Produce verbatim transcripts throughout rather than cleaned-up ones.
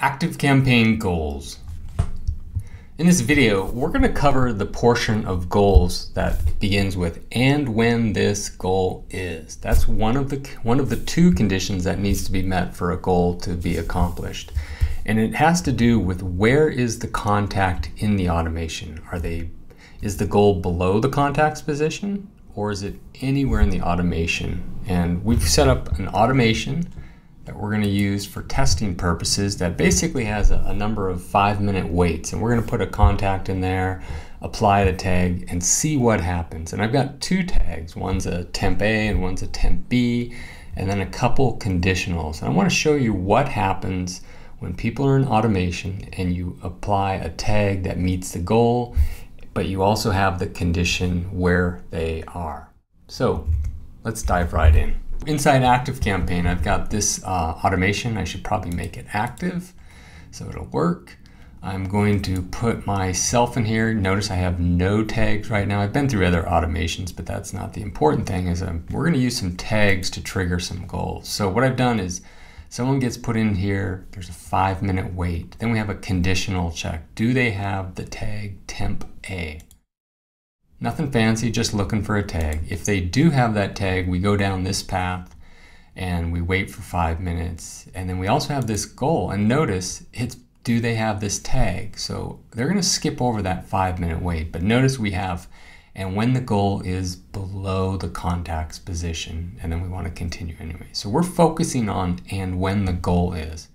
ActiveCampaign goals. In this video, we're going to cover the portion of goals that begins with "and when this goal is." That's one of the one of the two conditions that needs to be met for a goal to be accomplished. And it has to do with where is the contact in the automation? Are they is the goal below the contact's position, or is it anywhere in the automation? And we've set up an automation that we're going to use for testing purposes that basically has a, a number of five minute waits, and we're going to put a contact in there, apply the tag, and see what happens. And I've got two tags, one's a temp A and one's a temp B, and then a couple conditionals. And I want to show you what happens when people are in automation and you apply a tag that meets the goal, but you also have the condition where they are. So let's dive right in. Inside ActiveCampaign, I've got this uh, automation. I should probably make it active so it'll work. I'm going to put myself in here. Notice I have no tags right now. I've been through other automations, but that's not the important thing. Is I'm, we're going to use some tags to trigger some goals. So what I've done is someone gets put in here. There's a five minute wait. Then we have a conditional check. Do they have the tag temp A? Nothing fancy, just looking for a tag. If they do have that tag, we go down this path and we wait for five minutes. And then we also have this goal, and notice it's, do they have this tag? So they're gonna skip over that five minute wait, but notice we have, and when the goal is below the contact's position, and then we wanna continue anyway. So we're focusing on and when the goal is.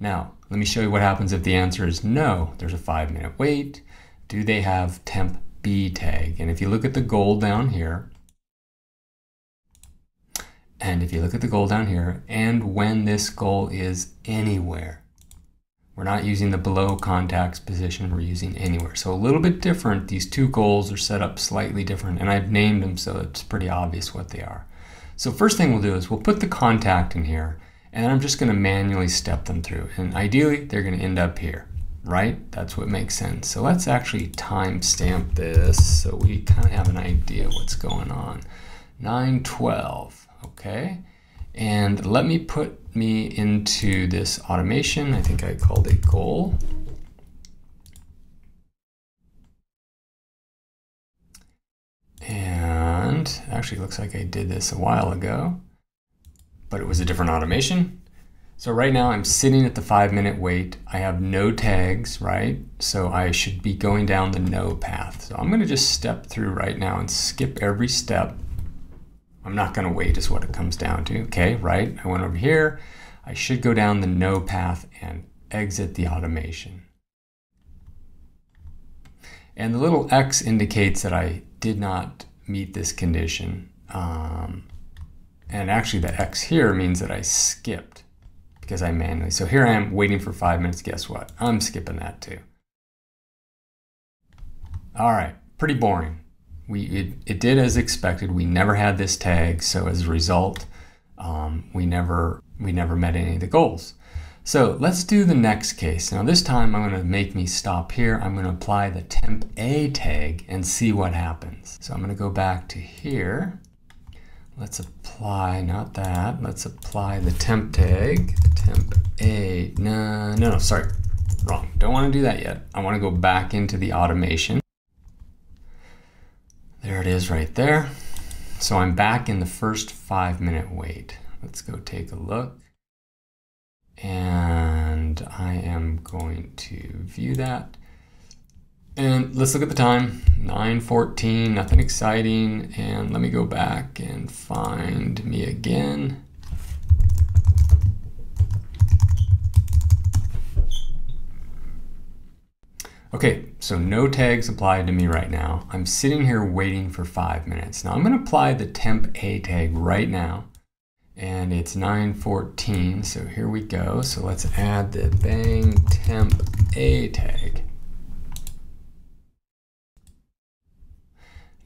Now, let me show you what happens if the answer is no. There's a five minute wait. Do they have temp B tag? And if you look at the goal down here, and if you look at the goal down here, and when this goal is anywhere. We're not using the below contacts position, we're using anywhere. So a little bit different. These two goals are set up slightly different, and I've named them so it's pretty obvious what they are. So first thing we'll do is we'll put the contact in here, and I'm just going to manually step them through, and ideally they're going to end up here. Right? That's what makes sense. So let's actually timestamp this so we kind of have an idea what's going on. nine twelve, okay? And let me put me into this automation. I think I called it goal. And actually looks like I did this a while ago, but it was a different automation. So right now I'm sitting at the five minute wait. I have no tags, right? So I should be going down the no path. So I'm gonna just step through right now and skip every step. I'm not gonna wait is what it comes down to, okay, right? I went over here. I should go down the no path and exit the automation. And the little X indicates that I did not meet this condition. Um, and actually the X here means that I skipped, because I manually. So here I am waiting for five minutes. Guess what? I'm skipping that too. All right, pretty boring. We it, it did as expected. We never had this tag, so as a result, um, we never we never met any of the goals. So let's do the next case. Now this time I'm going to make me stop here. I'm going to apply the temp A tag and see what happens. So I'm going to go back to here. Let's apply, not that, let's apply the temp tag, temp A, no, no, no, sorry, wrong. Don't want to do that yet. I want to go back into the automation. There it is right there. So I'm back in the first five minute wait. Let's go take a look. And I am going to view that. And let's look at the time, nine fourteen, nothing exciting. And let me go back and find me again. Okay, so no tags applied to me right now. I'm sitting here waiting for five minutes. Now I'm gonna apply the temp A tag right now. And it's nine fourteen, so here we go. So let's add the bang temp A tag.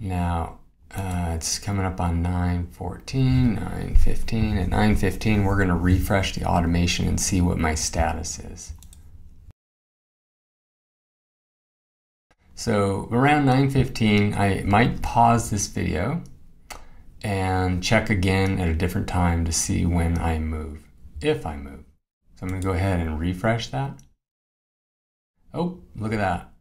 Now, uh, it's coming up on nine fourteen, nine fifteen. At nine fifteen, we're gonna refresh the automation and see what my status is. So around nine fifteen, I might pause this video and check again at a different time to see when I move, if I move. So I'm going to go ahead and refresh that. Oh, look at that.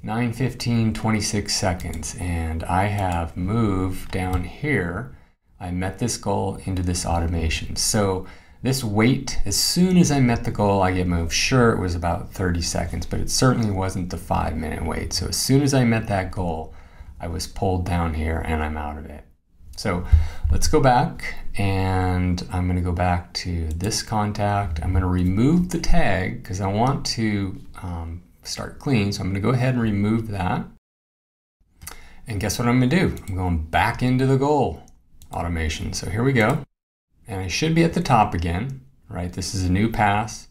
nine fifteen, twenty-six seconds, and I have moved down here. I met this goal into this automation. So this wait, as soon as I met the goal, I get moved. Sure, it was about thirty seconds, but it certainly wasn't the five minute wait. So as soon as I met that goal, I was pulled down here and I'm out of it. So let's go back, and I'm going to go back to this contact. I'm going to remove the tag because I want to um, start clean. So I'm going to go ahead and remove that. And guess what I'm going to do? I'm going back into the goal automation. So here we go. And I should be at the top again, right? This is a new pass.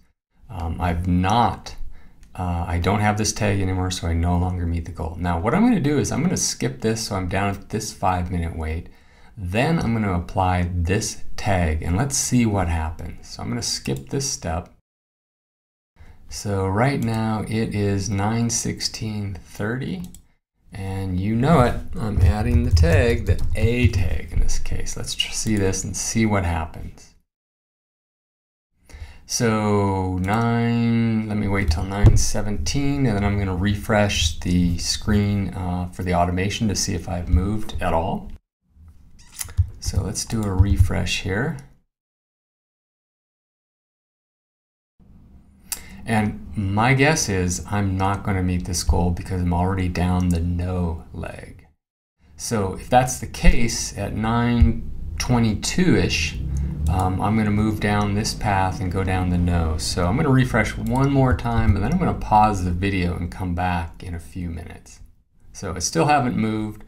Um, I've not, uh, I don't have this tag anymore, so I no longer meet the goal. Now what I'm going to do is I'm going to skip this. So I'm down at this five minute wait. Then I'm going to apply this tag and let's see what happens. So I'm going to skip this step. So right now it is nine sixteen thirty, and you know it, I'm adding the tag, the A tag in this case. Let's see this and see what happens. So nine, let me wait till nine seventeen, and then I'm going to refresh the screen uh, for the automation to see if I've moved at all. So let's do a refresh here. And my guess is I'm not going to meet this goal because I'm already down the no leg. So if that's the case, at nine twenty-two-ish, um, I'm going to move down this path and go down the no. So I'm going to refresh one more time, and then I'm going to pause the video and come back in a few minutes. So I still haven't moved.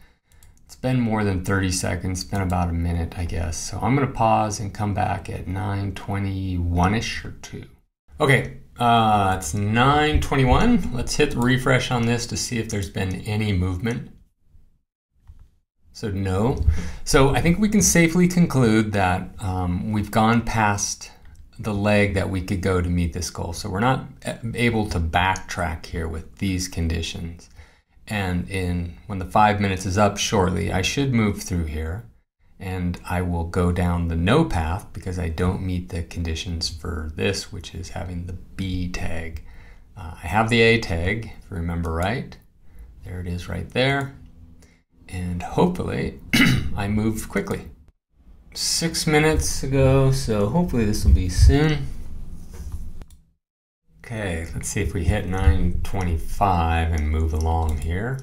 It's been more than thirty seconds, been about a minute, I guess. So I'm going to pause and come back at nine twenty-one-ish or two. Okay. Uh, it's nine twenty-one. Let's hit refresh on this to see if there's been any movement. So no. So I think we can safely conclude that um, we've gone past the leg that we could go to meet this goal. So we're not able to backtrack here with these conditions. And in when the five minutes is up shortly, I should move through here, and I will go down the no path because I don't meet the conditions for this, which is having the B tag. Uh, I have the A tag, if I remember right. There it is right there. And hopefully I moved quickly. Six minutes ago, so hopefully this will be soon. Okay, let's see if we hit nine twenty-five and move along here.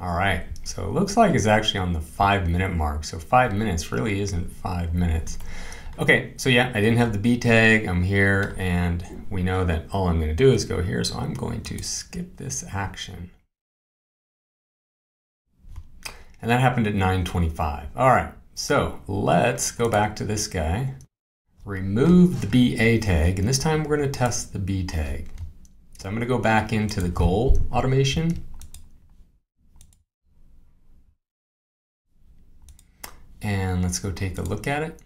All right, so it looks like it's actually on the five minute mark. So five minutes really isn't five minutes. Okay, so yeah, I didn't have the B tag, I'm here, and we know that all I'm gonna do is go here, so I'm going to skip this action. And that happened at nine twenty-five. All right, so let's go back to this guy, remove the B A tag, and this time we're gonna test the B tag. So I'm gonna go back into the goal automation, and let's go take a look at it.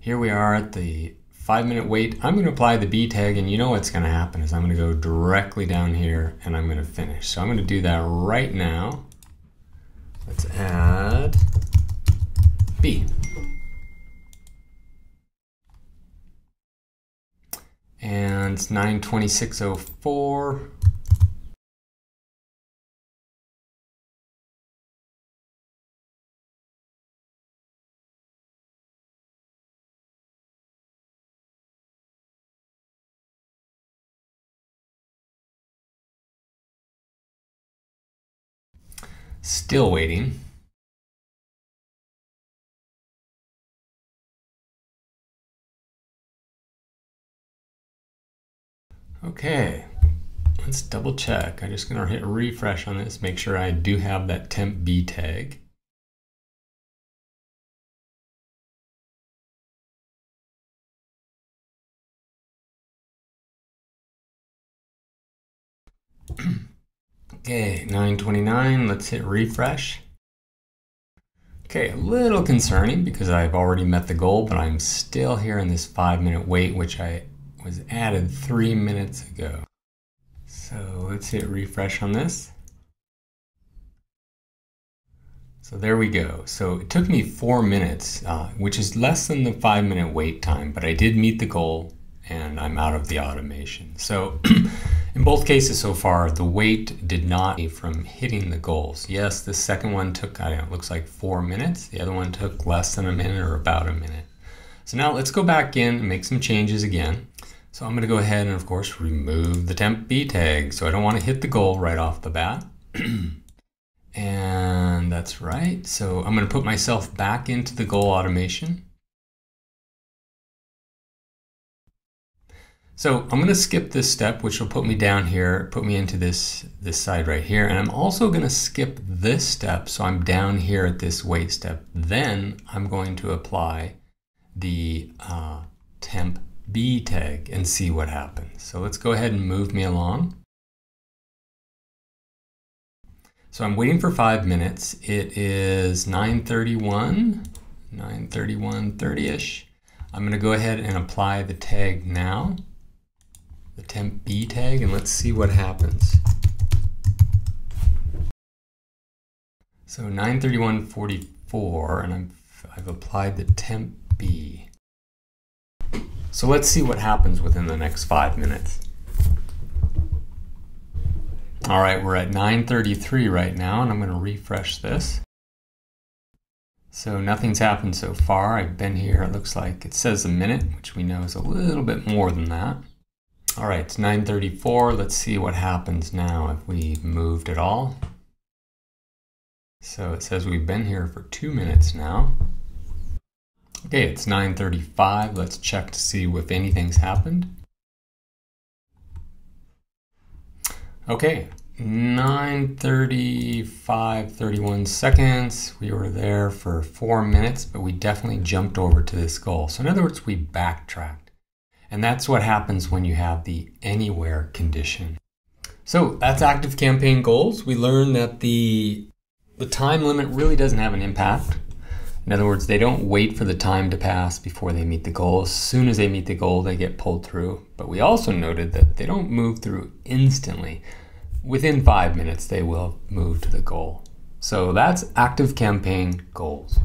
Here we are at the five minute wait. I'm going to apply the B tag, and you know what's going to happen is I'm going to go directly down here and I'm going to finish. So I'm going to do that right now. Let's add B. And it's nine twenty-six oh four. Still waiting. Okay, let's double check. I'm just gonna hit refresh on this, make sure I do have that temp B tag. Okay, nine twenty-nine, let's hit refresh. Okay, a little concerning because I've already met the goal, but I'm still here in this five minute wait, which I was added three minutes ago. So let's hit refresh on this. So there we go. So it took me four minutes, uh, which is less than the five minute wait time, but I did meet the goal and I'm out of the automation. So in both cases so far, the wait did not be from hitting the goals. Yes, the second one took, I don't know, it looks like four minutes. The other one took less than a minute or about a minute. So now let's go back in and make some changes again. So I'm going to go ahead and, of course, remove the temp B tag. So I don't want to hit the goal right off the bat. And that's right. So I'm going to put myself back into the goal automation. So I'm going to skip this step, which will put me down here, put me into this, this side right here. And I'm also going to skip this step. So I'm down here at this wait step. Then I'm going to apply the uh, temp B tag and see what happens. So let's go ahead and move me along. So I'm waiting for five minutes. It is nine thirty-one, nine thirty-one, thirty-ish. I'm gonna go ahead and apply the tag now, the temp B tag, and let's see what happens. So nine thirty-one forty-four, and I'm, I've applied the temp B. So let's see what happens within the next five minutes. All right, we're at nine thirty-three right now, and I'm going to refresh this. So nothing's happened so far. I've been here, it looks like it says a minute, which we know is a little bit more than that. All right, it's nine thirty-four. Let's see what happens now if we moved at all. So it says we've been here for two minutes now. Okay, it's nine thirty-five. Let's check to see if anything's happened. Okay, nine thirty-five, thirty-one seconds. We were there for four minutes, but we definitely jumped over to this goal. So in other words, we backtracked. And that's what happens when you have the anywhere condition. So that's ActiveCampaign goals. We learned that the, the time limit really doesn't have an impact. In other words, they don't wait for the time to pass before they meet the goal. As soon as they meet the goal, they get pulled through. But we also noted that they don't move through instantly. Within five minutes, they will move to the goal. So that's ActiveCampaign goals.